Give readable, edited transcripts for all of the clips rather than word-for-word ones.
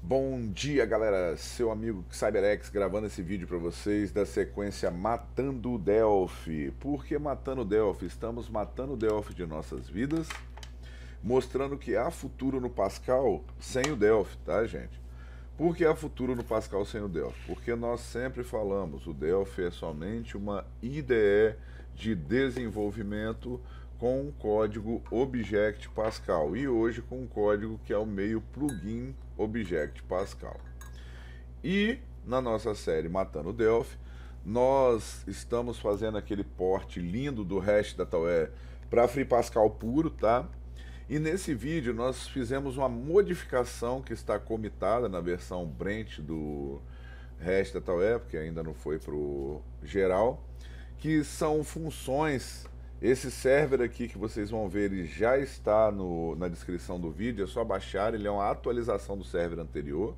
Bom dia, galera, seu amigo CyberX gravando esse vídeo para vocês da sequência Matando o Delphi. Por que Matando o Delphi? Estamos matando o Delphi de nossas vidas, mostrando que há futuro no Pascal sem o Delphi, tá, gente? Por que há futuro no Pascal sem o Delphi? Porque nós sempre falamos, o Delphi é somente uma IDE de desenvolvimento com o código Object Pascal, e hoje com um código que é o meio plugin Object Pascal. E na nossa série Matando o Delphi, nós estamos fazendo aquele porte lindo do REST Dataware para Free Pascal puro, tá? E nesse vídeo nós fizemos uma modificação que está comitada na versão Brent do REST Dataware, porque ainda não foi para o geral, que são funções. Esse server aqui que vocês vão ver, ele já está na descrição do vídeo, é só baixar, ele é uma atualização do server anterior.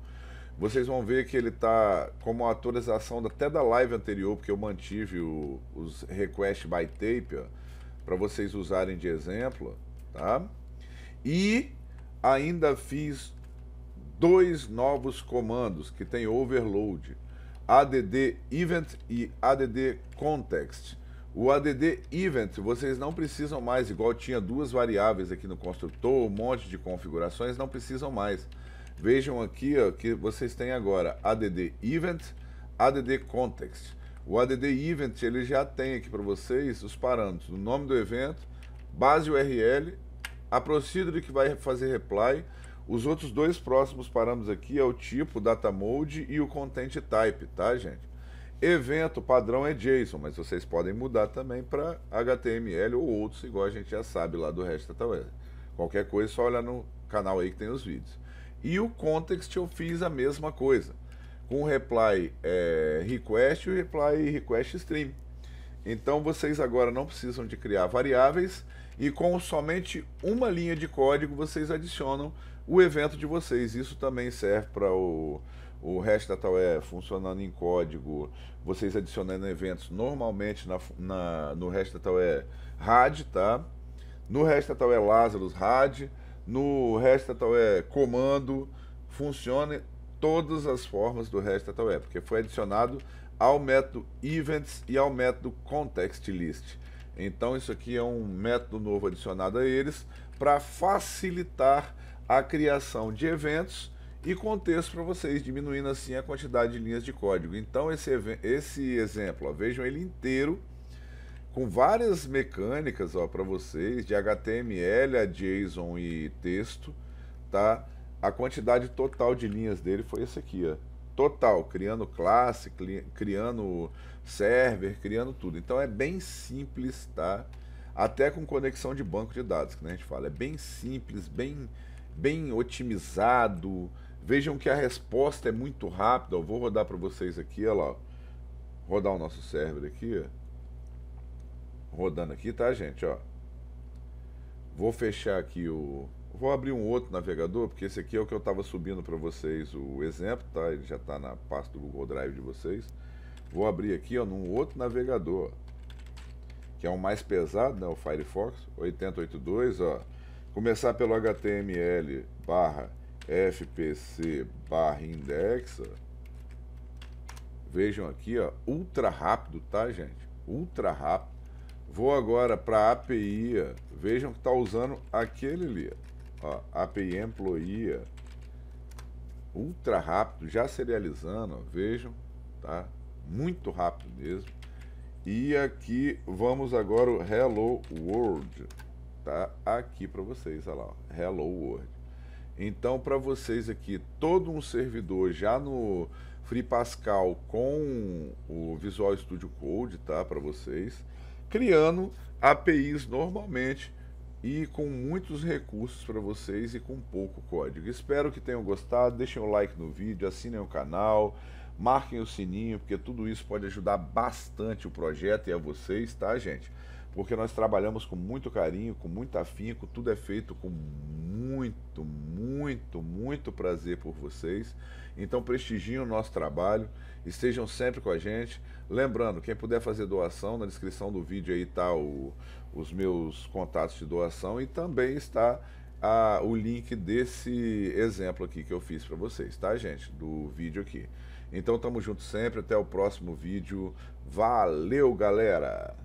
Vocês vão ver que ele está como uma atualização até da live anterior, porque eu mantive os request by tape para vocês usarem de exemplo, tá? E ainda fiz dois novos comandos que tem overload, add event e add context. O add event, vocês não precisam mais, igual tinha duas variáveis aqui no construtor, um monte de configurações, não precisam mais. Vejam aqui, ó, que vocês têm agora add event, add context. O add event, ele já tem aqui para vocês os parâmetros, o nome do evento, base URL, a procedure que vai fazer reply. Os outros dois próximos parâmetros aqui é o tipo, o data mode e o content type, tá, gente? Evento padrão é JSON, mas vocês podem mudar também para HTML ou outros, igual a gente já sabe lá do REST Dataware. Qualquer coisa, só olhar no canal aí que tem os vídeos. E o context eu fiz a mesma coisa, com o reply request e o reply request stream. Então vocês agora não precisam de criar variáveis e com somente uma linha de código vocês adicionam o evento de vocês. Isso também serve para o REST Dataware funcionando em código, vocês adicionando eventos normalmente no REST Dataware RAD, tá? No REST Dataware Lazarus RAD, no REST Dataware comando, funciona todas as formas do REST Dataware, porque foi adicionado ao método events e ao método context list. Então isso aqui é um método novo adicionado a eles para facilitar a criação de eventos e contexto para vocês, diminuindo assim a quantidade de linhas de código. Então esse exemplo, ó, vejam ele inteiro, com várias mecânicas para vocês, de HTML a JSON e texto, tá? A quantidade total de linhas dele foi essa aqui, ó. Total, criando classe, criando server, criando tudo. Então é bem simples, tá? Até com conexão de banco de dados, que a gente fala, é bem simples, bem otimizado. Vejam que a resposta é muito rápida. Eu vou rodar para vocês aqui, olha lá. Rodar o nosso server aqui, ó. Rodando aqui, tá, gente, ó. Vou fechar aqui o... Vou abrir um outro navegador, porque esse aqui é o que eu estava subindo para vocês o exemplo, tá? Ele já está na pasta do Google Drive de vocês. Vou abrir aqui, ó, num outro navegador, que é o mais pesado, né? O Firefox 8082, ó. Começar pelo html/fpc/index. Vejam aqui, ó, ultra rápido, tá, gente? Ultra rápido. Vou agora para API, ó. Vejam que tá usando aquele ali, ó. Ó, API Employee, ultra rápido, já serializando, ó, vejam, tá? Muito rápido mesmo. E aqui vamos agora o Hello World, tá? Aqui para vocês, olha lá, ó, Hello World. Então para vocês aqui, todo um servidor já no Free Pascal com o Visual Studio Code, tá? Para vocês, criando APIs normalmente, e com muitos recursos para vocês e com pouco código. Espero que tenham gostado, deixem o like no vídeo, assinem o canal, marquem o sininho, porque tudo isso pode ajudar bastante o projeto e a vocês, tá, gente? porque nós trabalhamos com muito carinho, com muito afinco, tudo é feito com muito prazer por vocês. Então prestigiem o nosso trabalho, estejam sempre com a gente. Lembrando, quem puder fazer doação, na descrição do vídeo aí está os meus contatos de doação e também está o link desse exemplo aqui que eu fiz para vocês, tá, gente? Do vídeo aqui. Então, tamo junto sempre, até o próximo vídeo. Valeu, galera!